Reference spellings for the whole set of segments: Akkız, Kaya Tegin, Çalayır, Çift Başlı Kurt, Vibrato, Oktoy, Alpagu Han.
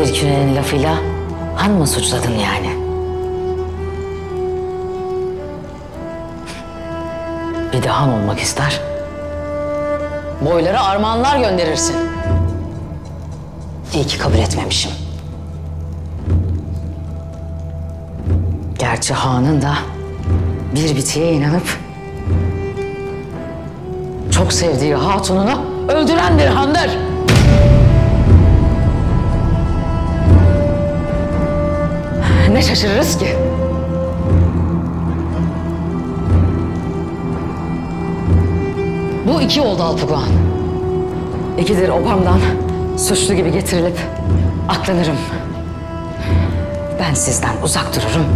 Bir künenin lafıyla Han mı suçladın yani? Bir de Han olmak ister. Boylara armağanlar gönderirsin. İyi ki kabul etmemişim. Gerçi Han'ın da bir bitiye inanıp çok sevdiği hatununu öldüren bir Han'dır. Ne şaşırırız ki? Bu iki oldu Alpagu Han. İkidir obamdan suçlu gibi getirilip aklanırım. Ben sizden uzak dururum.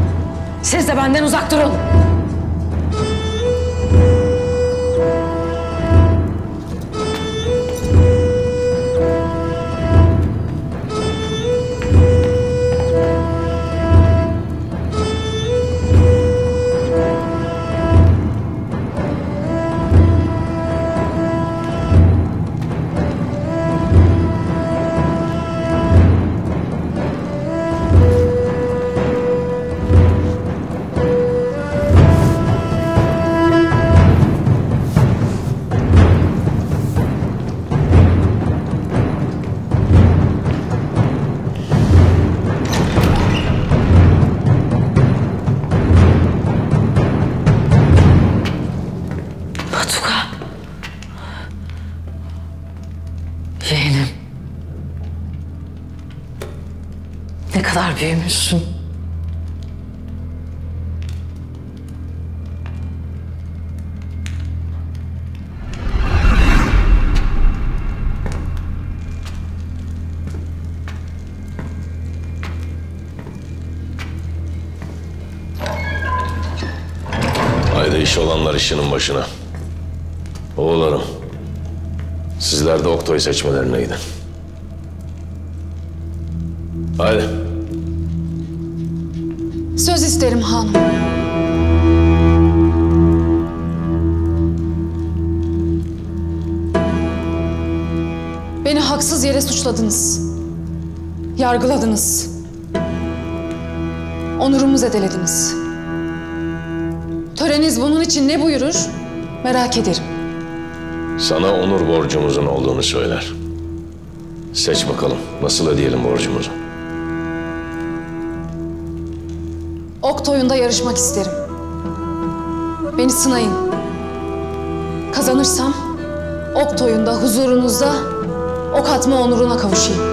Siz de benden uzak durun. Yeğenim. Ne kadar büyümüşsün. Haydi iş olanlar işinin başına. Oğullarım. Sizler de Oktoy seçmelerine gidin. Haydi. Söz isterim Han. Beni haksız yere suçladınız. Yargıladınız. Onurumu zedelediniz. Töreniz bunun için ne buyurur? Merak ederim. Sana onur borcumuzun olduğunu söyler. Seç bakalım, nasıl ödeyelim borcumuzu? Oktoy'unda yarışmak isterim. Beni sınayın. Kazanırsam Oktoy'unda huzurunuzda ok atma onuruna kavuşayım.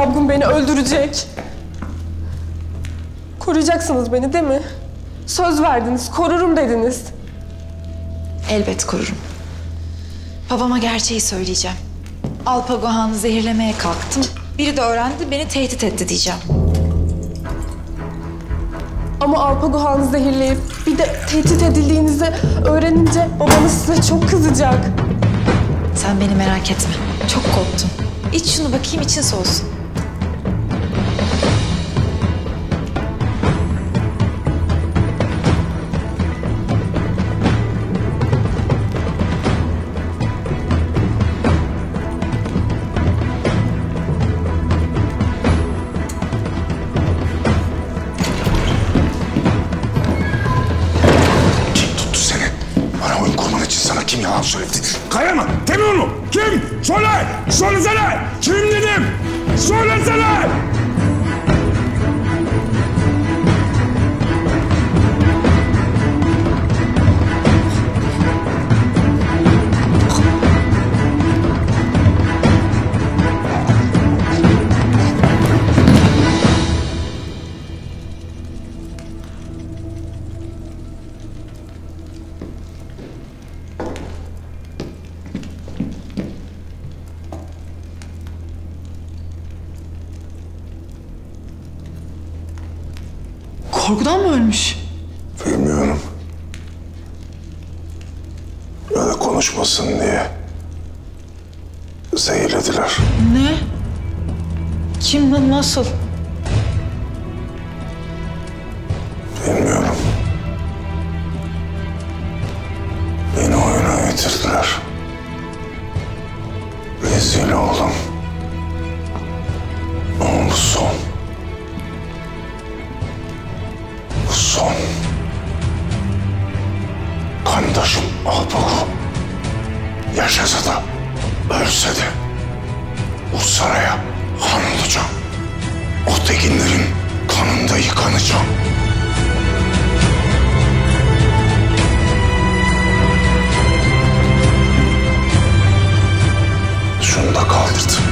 Ablam beni öldürecek. Koruyacaksınız beni değil mi? Söz verdiniz, korurum dediniz. Elbet korurum. Babama gerçeği söyleyeceğim. Alpagu Han'ı zehirlemeye kalktım. Biri de öğrendi, beni tehdit etti diyeceğim. Ama Alpagu Han'ı zehirleyip bir de tehdit edildiğinizi öğrenince babanız size çok kızacak. Sen beni merak etme. Çok korktum. İç şunu bakayım, için soğusun. Söyledi. Kaya mı? Demiyor mu? Kim? Söyle! Söylesene! Kim dedim? Söylesene! Korkudan mı ölmüş? Bilmiyorum. Öyle konuşmasın diye zehirlediler. Ne? Kim, nasıl? Bilmiyorum. Beni oyuna getirdiler. Rezil oldum. Ama bu son. Bu son. Kandaşım Alpagu yaşasa da ölse de bu saraya han olacağım. O tekinlerin kanında yıkanacağım. Şunu da kaldırdım.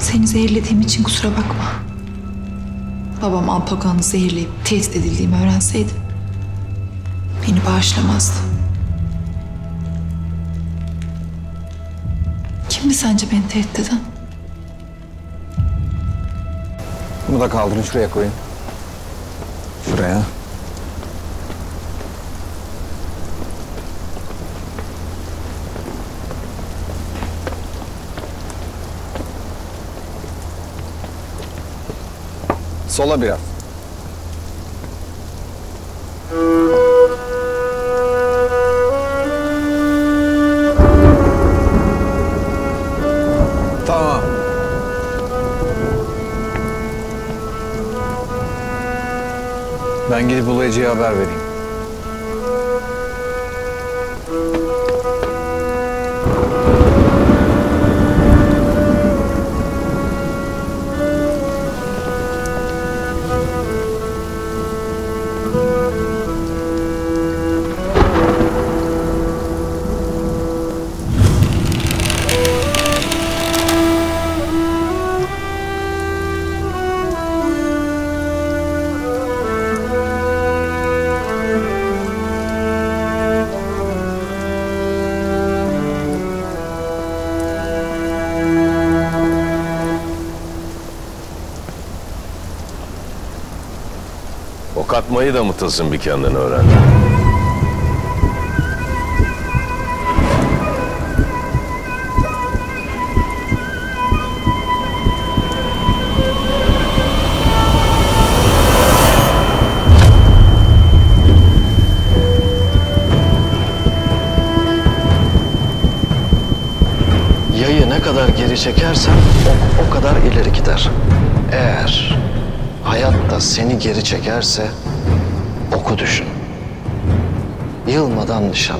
Seni zehirlediğim için kusura bakma. Babam Alpagu Han'ı zehirleyip tehdit edildiğimi öğrenseydi beni bağışlamazdı. Kimdi sence beni tehdit eden? Bunu da kaldırın, şuraya koyun. Şuraya. Sola biraz. Tamam. Ben gidip bulayıcıya haber vereyim. Atmayı da mı tasın bir kendini öğrendi? Yayı ne kadar geri çekersen o kadar ileri gider. Eğer hayat da seni geri çekerse oku düşün. Yılmadan nişan al.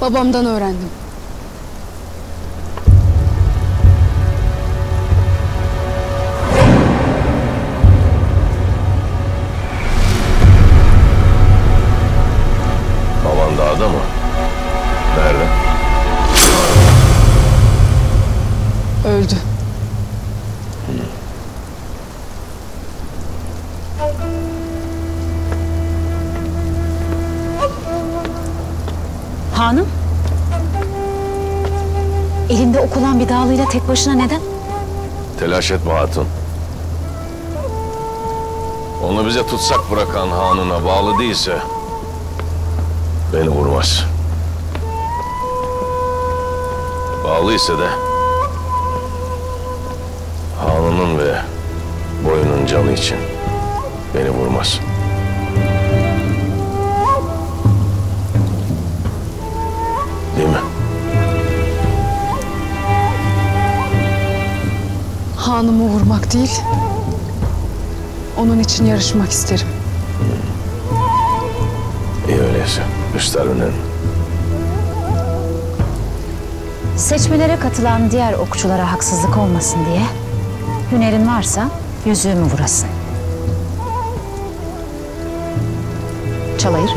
Babamdan öğrendim. Öldü. Hanım? Elinde ok olan bir dağlıyla tek başına neden? Telaş etme hatun. Onu bize tutsak bırakan hanına bağlı değilse beni vurmaz. Bağlıysa da hanının ve boyunun canı için beni vurmaz. Değil mi? Hanımı vurmak değil, onun için yarışmak isterim. İyi öyleyse, üstler önerim. Seçmelere katılan diğer okçulara haksızlık olmasın diye hünerin varsa yüzüğümü vurasın. Çalayır.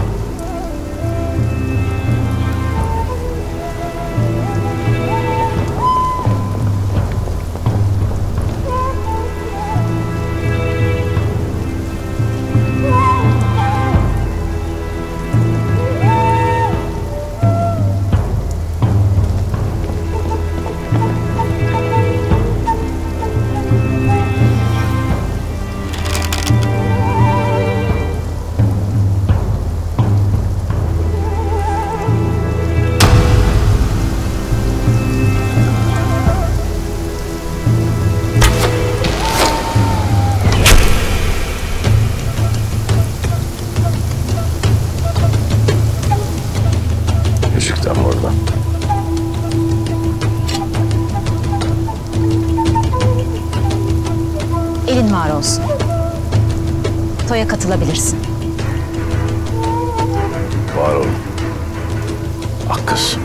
gün var olsun. Toya katılabilirsin. Var olun. Akkız.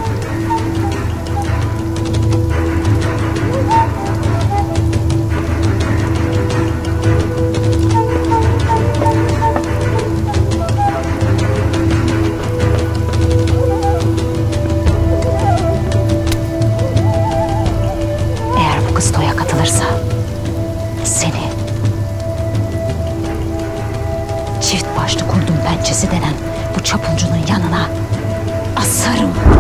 Toya katılırsa seni çift başlı kurdun pençesi denen bu çapuncunun yanına asarım.